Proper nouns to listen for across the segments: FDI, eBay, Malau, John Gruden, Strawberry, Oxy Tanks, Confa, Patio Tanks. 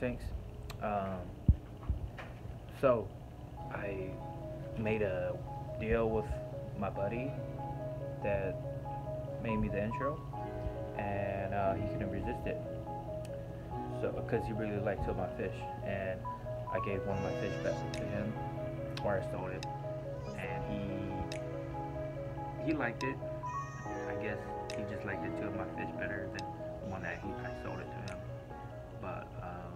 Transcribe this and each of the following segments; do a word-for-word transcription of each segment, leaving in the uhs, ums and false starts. Tanks. Um, so I made a deal with my buddy that made me the intro, and uh, he couldn't resist it. So, because he really liked to my fish, and I gave one of my fish back to him, where I stole it, and he he liked it. I guess he just liked the two of my fish better than the one that he I sold it to him. But um,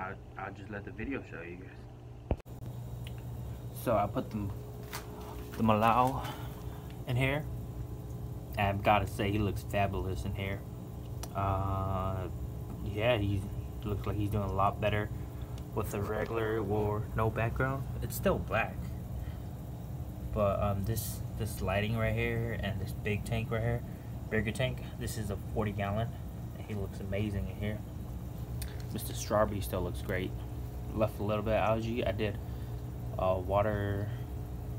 I I'll just let the video show you guys. So I put the the Malau in here. I've got to say, he looks fabulous in here. Uh, yeah, he looks like he's doing a lot better with the regular or no background. It's still black, but um, this this lighting right here and this big tank right here, bigger tank. This is a forty gallon, and he looks amazing in here. Mister Strawberry still looks great. Left a little bit of algae. I did uh, water.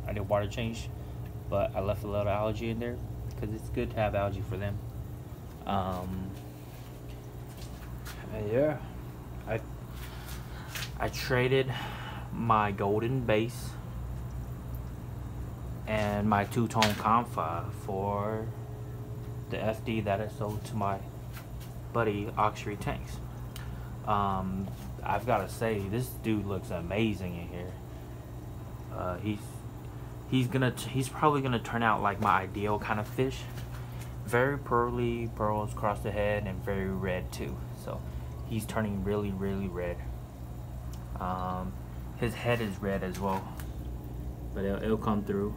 I did water change, but I left a little algae in there because it's good to have algae for them. Um. Yeah, I I traded my golden base and my two-tone Confa for the F D that I sold to my buddy Oxy Tanks. Um, I've got to say, this dude looks amazing in here. Uh, he's he's gonna t he's probably gonna turn out like my ideal kind of fish. Very pearly, pearls across the head, and very red too. So he's turning really, really red. Um, his head is red as well, but it'll, it'll come through.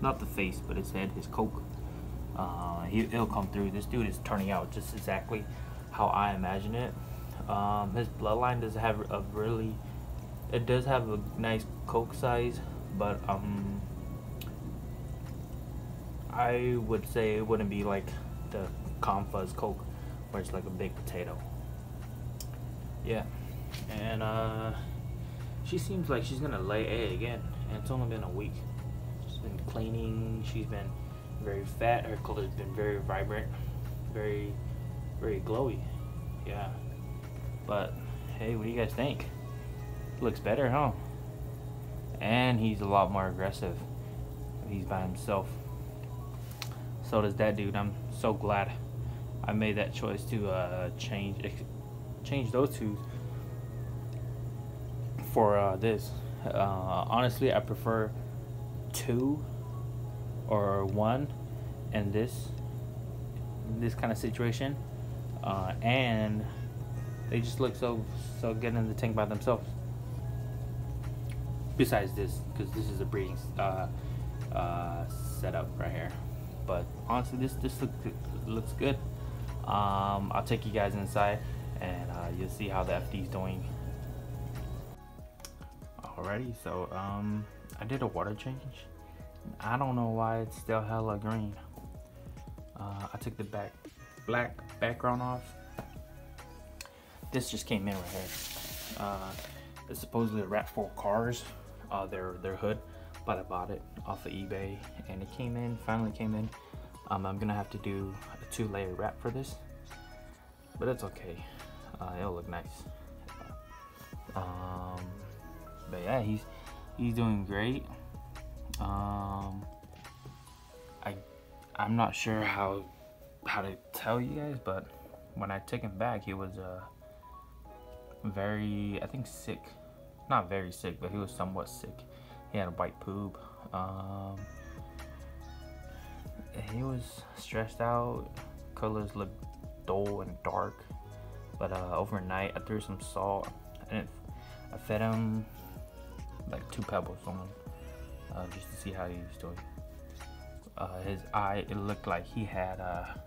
Not the face, but his head, his coke. Uh, he, it'll come through. This dude is turning out just exactly how I imagine it. Um, his bloodline does have a really, it does have a nice coke size, but um. I would say it wouldn't be like the Confa's coke, where it's like a big potato. Yeah, and uh, she seems like she's gonna lay egg again, and it's only been a week. She's been cleaning. She's been very fat. Her color's been very vibrant, very, very glowy. Yeah, but hey, what do you guys think? Looks better, huh? And he's a lot more aggressive. He's by himself. So does that dude. I'm so glad I made that choice to uh, change change those two for uh, this. Uh, honestly, I prefer two or one in this this kind of situation, uh, and they just look so so good in the tank by themselves. Besides this, because this is a breeding uh, uh, setup right here. But honestly, this this look, looks good. Um, I'll take you guys inside, and uh, you'll see how the F D is doing. Alrighty, so um, I did a water change. I don't know why it's still hella green. Uh, I took the back black background off. This just came in right here. Uh, it's supposedly a wrap for cars. Uh, their their hood. But I bought it off of eBay, and it came in, finally came in. Um, I'm gonna have to do a two layer wrap for this, but it's okay. Uh, it'll look nice. Um, but yeah, he's he's doing great. Um, I I'm not sure how how to tell you guys, but when I took him back, he was uh, very, I think sick. Not very sick, but he was somewhat sick. He had a white poop. Um, he was stressed out. Colors looked dull and dark. But uh, overnight, I threw some salt, and I fed him like two pebbles on him, uh, just to see how he was doing. Uh, his eye, it looked like he had a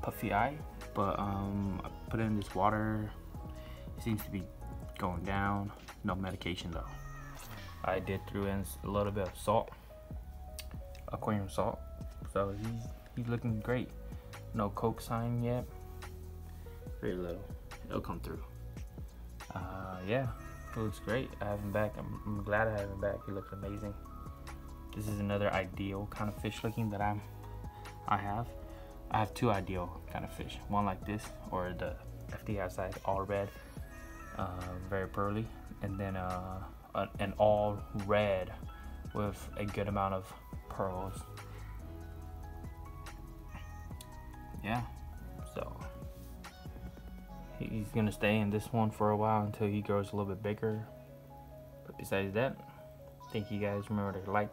puffy eye, but um, I put in this water. It seems to be going down. No medication though. I did throw in a little bit of salt, aquarium salt, so he's, he's looking great. No coke sign yet, very little, it'll come through. Uh, yeah, it looks great. I have him back. I'm, I'm glad I have him back. He looks amazing. This is another ideal kind of fish looking that I'm I have I have two ideal kind of fish, one like this or the F D I outside, all red, uh, very pearly, and then uh, an all red with a good amount of pearls. Yeah, so he's gonna stay in this one for a while until he grows a little bit bigger. But besides that, thank you guys. Remember to like,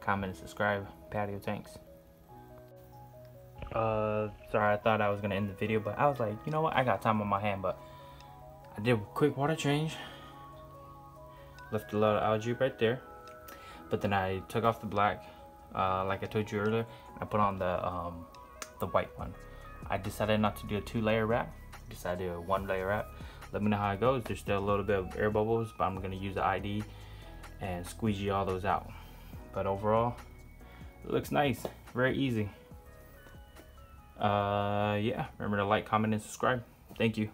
comment, and subscribe. Patio Tanks. Uh, sorry, I thought I was gonna end the video, but I was like, you know what, I got time on my hand, but I did a quick water change, left a lot of algae right there, but then I took off the black, uh, like I told you earlier, and I put on the um, the white one. I decided not to do a two-layer wrap, I decided to do a one-layer wrap. Let me know how it goes. There's still a little bit of air bubbles, but I'm gonna use the I D and squeegee all those out. But overall, it looks nice, very easy. Uh yeah, remember to like, comment, and subscribe. Thank you.